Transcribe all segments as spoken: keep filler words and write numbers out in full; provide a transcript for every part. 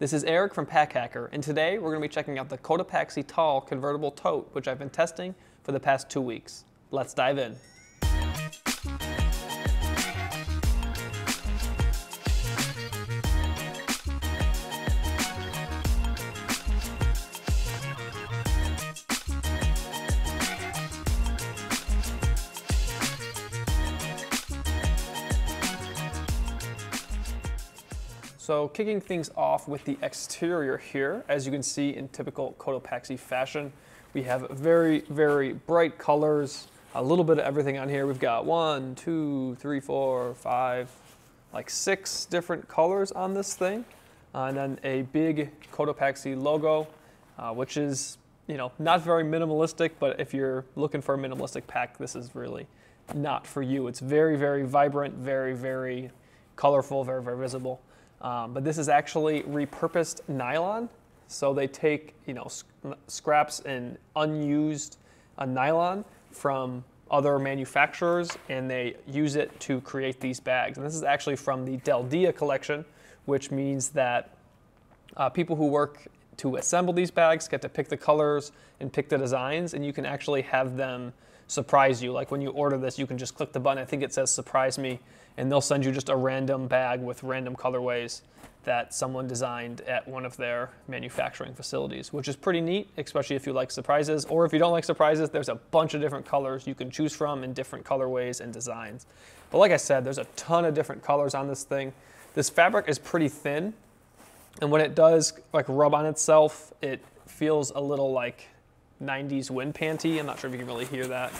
This is Eric from Pack Hacker, and today we're going to be checking out the Cotopaxi Taal convertible tote, which I've been testing for the past two weeks. Let's dive in. So kicking things off with the exterior here, as you can see in typical Cotopaxi fashion, we have very, very bright colors, a little bit of everything on here. We've got one, two, three, four, five, like six different colors on this thing. Uh, and then a big Cotopaxi logo, uh, which is, you know, not very minimalistic, but if you're looking for a minimalistic pack, this is really not for you. It's very, very vibrant, very, very colorful, very, very visible. Um, but this is actually repurposed nylon. So they take, you know, sc scraps and unused uh, nylon from other manufacturers, and they use it to create these bags. And this is actually from the Del Dia collection, which means that uh, people who work to assemble these bags get to pick the colors and pick the designs, and you can actually have them surprise you. Like when you order this, you can just click the button, I think it says surprise me, and they'll send you just a random bag with random colorways that someone designed at one of their manufacturing facilities, which is pretty neat, especially if you like surprises. Or if you don't like surprises, there's a bunch of different colors you can choose from in different colorways and designs. But like I said, there's a ton of different colors on this thing. This fabric is pretty thin, and when it does like rub on itself, it feels a little like nineties wind panty. I'm not sure if you can really hear that.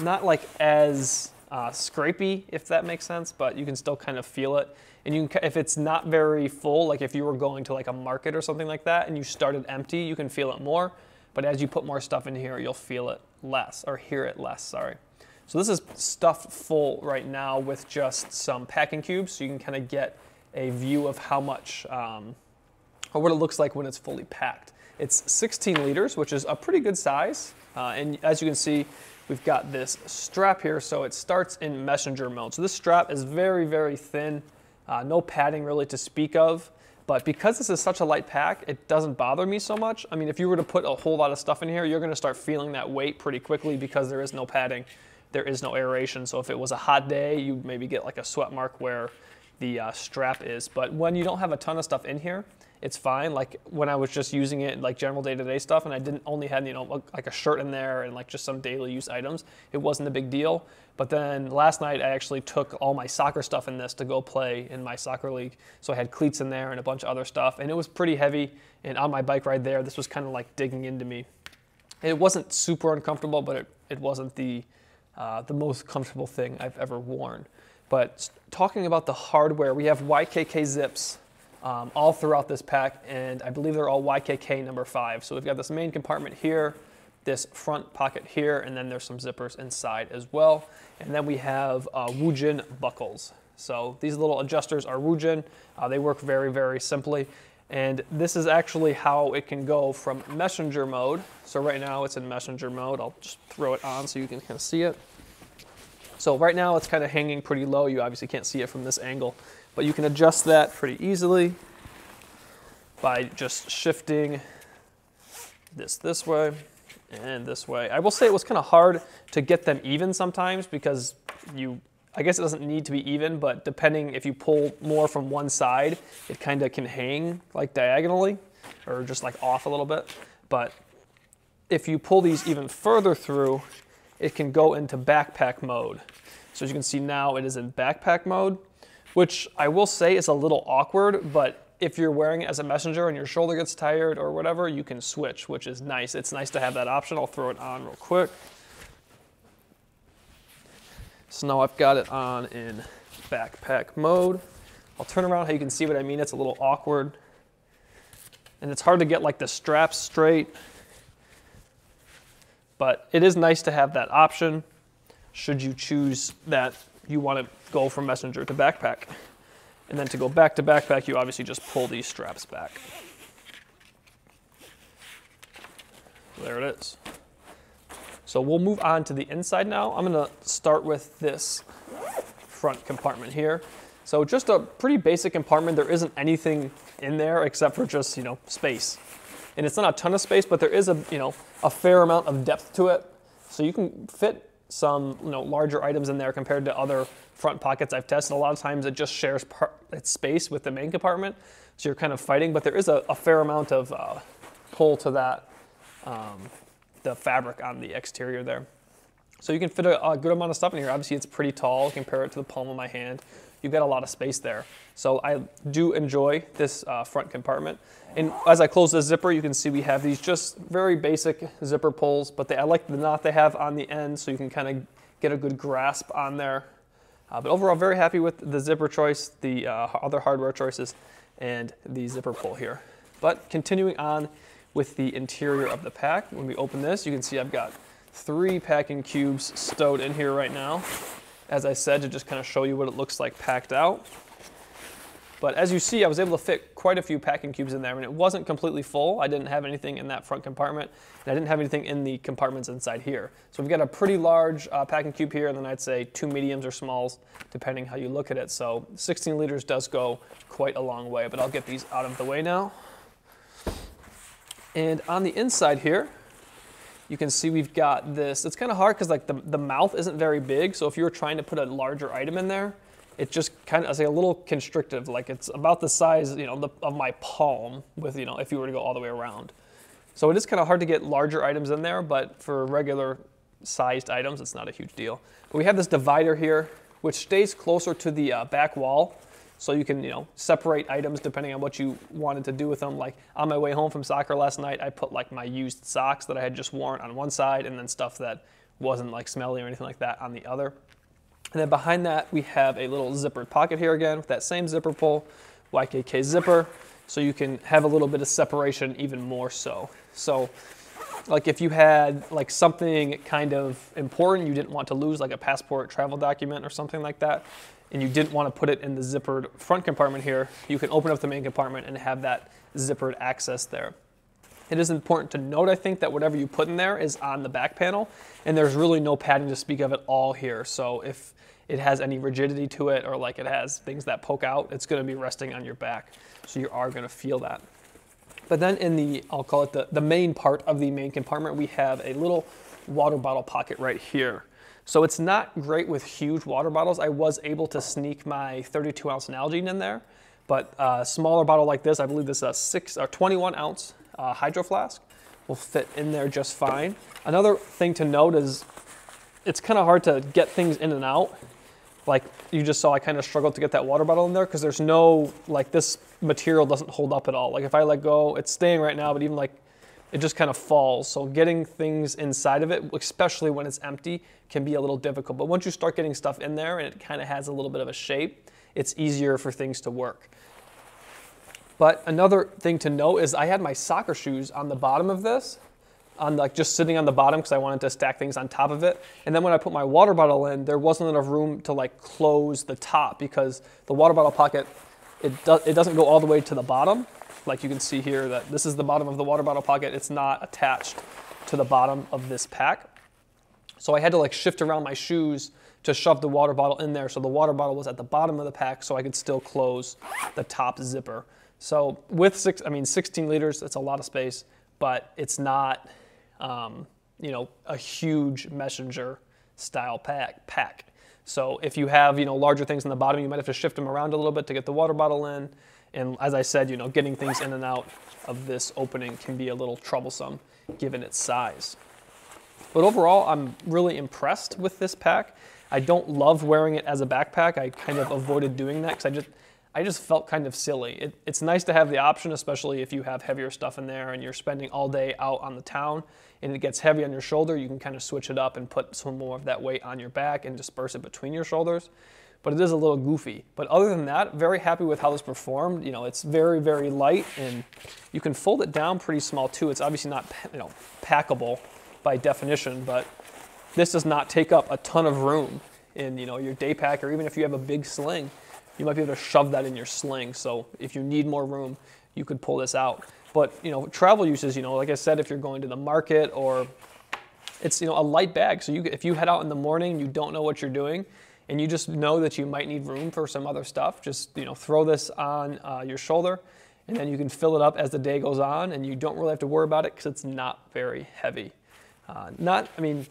Not like as uh, scrapey, if that makes sense, but you can still kind of feel it. And you can, if it's not very full, like if you were going to like a market or something like that and you started empty, you can feel it more. But as you put more stuff in here, you'll feel it less, or hear it less, sorry. So this is stuffed full right now with just some packing cubes, so you can kind of get a view of how much um, or what it looks like when it's fully packed. It's sixteen liters, which is a pretty good size. Uh, and as you can see, we've got this strap here. So it starts in messenger mode. So this strap is very, very thin. Uh, no padding really to speak of. But because this is such a light pack, it doesn't bother me so much. I mean, if you were to put a whole lot of stuff in here, you're going to start feeling that weight pretty quickly because there is no padding. There is no aeration. So if it was a hot day, you'd maybe get like a sweat mark where the uh, strap is. But when you don't have a ton of stuff in here, it's fine. Like when I was just using it like general day-to-day stuff, and I didn't only had, you know, like a shirt in there and like just some daily use items, it wasn't a big deal. But then last night I actually took all my soccer stuff in this to go play in my soccer league. So I had cleats in there and a bunch of other stuff, and it was pretty heavy. And on my bike ride there, this was kind of like digging into me. It wasn't super uncomfortable, but it, it wasn't the, uh, the most comfortable thing I've ever worn. But talking about the hardware, we have Y K K zips Um, all throughout this pack, and I believe they're all Y K K number five. So we've got this main compartment here, this front pocket here, and then there's some zippers inside as well. And then we have uh, Woojin buckles. So these little adjusters are Woojin. Uh, they work very, very simply. And this is actually how it can go from messenger mode. So right now it's in messenger mode. I'll just throw it on so you can kind of see it. So right now it's kind of hanging pretty low. You obviously can't see it from this angle, but you can adjust that pretty easily by just shifting this this way and this way. I will say it was kind of hard to get them even sometimes because you, I guess it doesn't need to be even, but depending if you pull more from one side, it kind of can hang like diagonally or just like off a little bit. But if you pull these even further through, it can go into backpack mode. So as you can see now, it is in backpack mode, which I will say is a little awkward, but if you're wearing it as a messenger and your shoulder gets tired or whatever, you can switch, which is nice. It's nice to have that option. I'll throw it on real quick. So now I've got it on in backpack mode. I'll turn around how you can see what I mean. It's a little awkward, and it's hard to get like the straps straight. But it is nice to have that option should you choose that you want to go from messenger to backpack. And then to go back to backpack, you obviously just pull these straps back. There it is. So we'll move on to the inside now. I'm going to start with this front compartment here. So just a pretty basic compartment. There isn't anything in there except for just, you know, space. And it's not a ton of space, but there is a, you know, a fair amount of depth to it. So you can fit some, you know, larger items in there compared to other front pockets I've tested. A lot of times it just shares part, its space with the main compartment. So you're kind of fighting, but there is a, a fair amount of uh, pull to that, um, the fabric on the exterior there. So you can fit a, a good amount of stuff in here. Obviously it's pretty tall, compare it to the palm of my hand. You've got a lot of space there. So I do enjoy this uh, front compartment. And as I close the zipper, you can see we have these just very basic zipper pulls, but they, I like the knot they have on the end so you can kind of get a good grasp on there. Uh, but overall, very happy with the zipper choice, the uh, other hardware choices, and the zipper pull here. But continuing on with the interior of the pack, when we open this, you can see I've got three packing cubes stowed in here right now. As I said, to just kind of show you what it looks like packed out. But as you see, I was able to fit quite a few packing cubes in there. I mean, it wasn't completely full. I didn't have anything in that front compartment, and I didn't have anything in the compartments inside here. So we've got a pretty large uh, packing cube here, and then I'd say two mediums or smalls, depending how you look at it. So sixteen liters does go quite a long way, but I'll get these out of the way now. And on the inside here, you can see we've got this. It's kind of hard because like the, the mouth isn't very big. So if you were trying to put a larger item in there, it just kind of is a little constrictive. Like it's about the size, you know, the, of my palm with, you know, if you were to go all the way around. So it is kind of hard to get larger items in there, but for regular sized items, it's not a huge deal. But we have this divider here, which stays closer to the uh, back wall. So you can, you know, separate items depending on what you wanted to do with them. Like on my way home from soccer last night, I put like my used socks that I had just worn on one side and then stuff that wasn't like smelly or anything like that on the other. And then behind that, we have a little zippered pocket here again with that same zipper pull, Y K K zipper. So you can have a little bit of separation even more so. So like if you had like something kind of important you didn't want to lose, like a passport, travel document or something like that, and you didn't want to put it in the zippered front compartment here, you can open up the main compartment and have that zippered access there. It is important to note, I think, that whatever you put in there is on the back panel, and there's really no padding to speak of at all here. So if it has any rigidity to it or like it has things that poke out, it's going to be resting on your back. So you are going to feel that. But then in the, I'll call it the, the main part of the main compartment, we have a little water bottle pocket right here. So it's not great with huge water bottles. I was able to sneak my thirty-two ounce Nalgene in there, but a smaller bottle like this, I believe this is a six or twenty-one ounce uh, Hydro Flask, will fit in there just fine. Another thing to note is it's kind of hard to get things in and out. Like you just saw, I kind of struggled to get that water bottle in there because there's no, like this material doesn't hold up at all. Like if I let go, it's staying right now, but even like it just kind of falls. So getting things inside of it, especially when it's empty, can be a little difficult. But once you start getting stuff in there and it kind of has a little bit of a shape, it's easier for things to work. But another thing to note is I had my soccer shoes on the bottom of this, on like just sitting on the bottom because I wanted to stack things on top of it. And then when I put my water bottle in, there wasn't enough room to like close the top because the water bottle pocket, it, do it doesn't go all the way to the bottom. Like you can see here that this is the bottom of the water bottle pocket. It's not attached to the bottom of this pack. So I had to like shift around my shoes to shove the water bottle in there. So the water bottle was at the bottom of the pack so I could still close the top zipper. So with six, I mean, sixteen liters, that's a lot of space, but it's not, um, you know, a huge messenger style pack pack. So if you have, you know, larger things in the bottom, you might have to shift them around a little bit to get the water bottle in. And as I said, you know, getting things in and out of this opening can be a little troublesome given its size. But overall, I'm really impressed with this pack. I don't love wearing it as a backpack. I kind of avoided doing that because I just, I just felt kind of silly. It, it's nice to have the option, especially if you have heavier stuff in there and you're spending all day out on the town and it gets heavy on your shoulder, you can kind of switch it up and put some more of that weight on your back and disperse it between your shoulders. But it is a little goofy. But other than that, very happy with how this performed. You know, it's very, very light, and you can fold it down pretty small too. It's obviously not, you know, packable by definition, but this does not take up a ton of room in, you know, your day pack, or even if you have a big sling, you might be able to shove that in your sling. So if you need more room, you could pull this out. But, you know, travel uses, you know, like I said, if you're going to the market, or it's, you know, a light bag. So you, if you head out in the morning, you don't know what you're doing, and you just know that you might need room for some other stuff, just you know, throw this on uh, your shoulder, and then you can fill it up as the day goes on, and you don't really have to worry about it because it's not very heavy. Uh, not, I mean,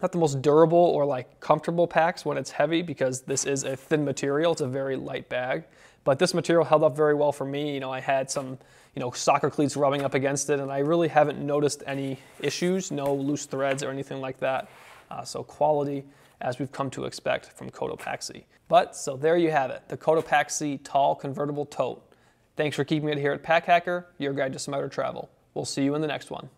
not the most durable or like comfortable packs when it's heavy, because this is a thin material. It's a very light bag, but this material held up very well for me. You know, I had some, you know, soccer cleats rubbing up against it, and I really haven't noticed any issues, no loose threads or anything like that. Uh, so quality, as we've come to expect from Cotopaxi. But so there you have it, the Cotopaxi Taal Convertible Tote. Thanks for keeping it here at Pack Hacker, your guide to smarter travel. We'll see you in the next one.